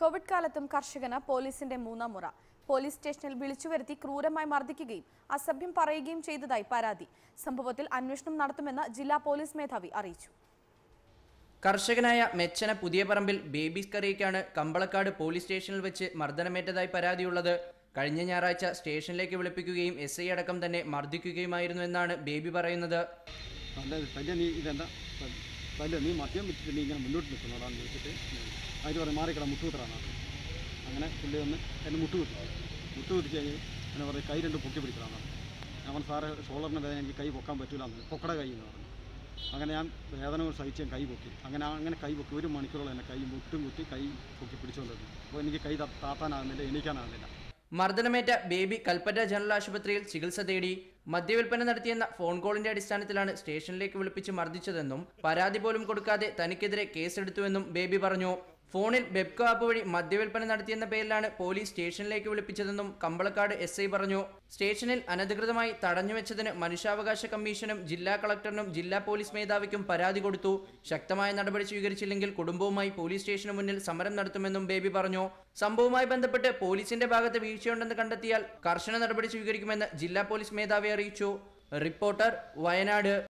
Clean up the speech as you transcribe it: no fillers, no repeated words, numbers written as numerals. Covid കാലത്തും കർഷകന് പോലീസിന്റെ മൂന്നാം മുറ. പോലീസ് സ്റ്റേഷനിൽ വിളിച്ചുവരുത്തി ക്രൂരമായി മർദ്ദിക്കുകയും അസഭ്യം പറയുകയും ചെയ്തതായി പരാതി. സംഭവത്തിൽ അന്വേഷണം നടത്തുമെന്ന് ജില്ലാ പോലീസ് മേധാവി അറിയിച്ചു. കർഷകനായ മെച്ചന പുതിയപറമ്പിൽ ബേബി സ്കറിയക്കാണ് കമ്പളക്കാട് പോലീസ് സ്റ്റേഷനിൽ വെച്ച് മർദ്ദനമേറ്റതായി പരാതിയുള്ളത്. കഴിഞ്ഞ ഞായറാഴ്ച സ്റ്റേഷനിലേക്ക് വിളിപ്പിക്കുകയും എസ് ഐ അടക്കം തന്നെ മർദ്ദിക്കുകയുമായിരുന്നു എന്നാണ് ബേബി പറയുന്നത്. നീ മദ്യം വെച്ചിട്ട് ഇങ്ങനെ മുന്നോട്ട് നിൽക്കുന്നതാണെന്ന് വെച്ചിട്ട് അവർ പറയും മാറിക്കട മുട്ടുകൂട്ടറാണ്. അങ്ങനെ പുള്ളി വന്ന് എന്നെ മുട്ടുകൂട്ടി കഴിഞ്ഞ് എന്നെ പറയും കൈ രണ്ട് പൊക്കി പിടിക്കലാണ്. ഞാൻ സാറെ ഷോളറിന് വേദന എനിക്ക് കൈ പൊക്കാൻ പറ്റൂല എന്ന് പൊക്കട കൈ എന്ന് പറഞ്ഞു. അങ്ങനെ ഞാൻ വേദന സഹിച്ച് ഞാൻ കൈ പൊക്കി. അങ്ങനെ കൈ പൊക്കി ഒരു മണിക്കൂറോളം എന്നെ കൈ മുട്ടും കുത്തി കൈ പൊക്കി പിടിച്ചുകൊണ്ടിരുന്നു. അപ്പോൾ എനിക്ക് കൈ താത്താനാകുന്നില്ല, എണീക്കാനാകുന്നില്ല. മർദ്ദനമേറ്റ ബേബി കൽപ്പറ്റ ജനറൽ ആശുപത്രിയിൽ ചികിത്സ തേടി. മദ്യവിൽപ്പന നടത്തിയെന്ന ഫോൺ കോളിന്റെ അടിസ്ഥാനത്തിലാണ് സ്റ്റേഷനിലേക്ക് വിളിപ്പിച്ച് മർദ്ദിച്ചതെന്നും പരാതി പോലും കൊടുക്കാതെ തനിക്കെതിരെ കേസെടുത്തുവെന്നും ബേബി പറഞ്ഞു. ഫോണിൽ ബെബ്കോ ആപ്പ് വഴി മദ്യവിൽപ്പന നടത്തിയെന്ന പേരിലാണ് പോലീസ് സ്റ്റേഷനിലേക്ക് വിളിപ്പിച്ചതെന്നും കമ്പളക്കാട് എസ് ഐ പറഞ്ഞു. സ്റ്റേഷനിൽ അനധികൃതമായി തടഞ്ഞുവെച്ചതിന് മനുഷ്യാവകാശ കമ്മീഷനും ജില്ലാ കളക്ടറിനും ജില്ലാ പോലീസ് മേധാവിക്കും പരാതി കൊടുത്തു. ശക്തമായ നടപടി സ്വീകരിച്ചില്ലെങ്കിൽ കുടുംബവുമായി പോലീസ് സ്റ്റേഷന് മുന്നിൽ സമരം നടത്തുമെന്നും ബേബി പറഞ്ഞു. സംഭവവുമായി ബന്ധപ്പെട്ട് പോലീസിന്റെ ഭാഗത്ത് വീഴ്ചയുണ്ടെന്ന് കണ്ടെത്തിയാൽ കർശന നടപടി സ്വീകരിക്കുമെന്ന് ജില്ലാ പോലീസ് മേധാവി അറിയിച്ചു. റിപ്പോർട്ടർ, വയനാട്.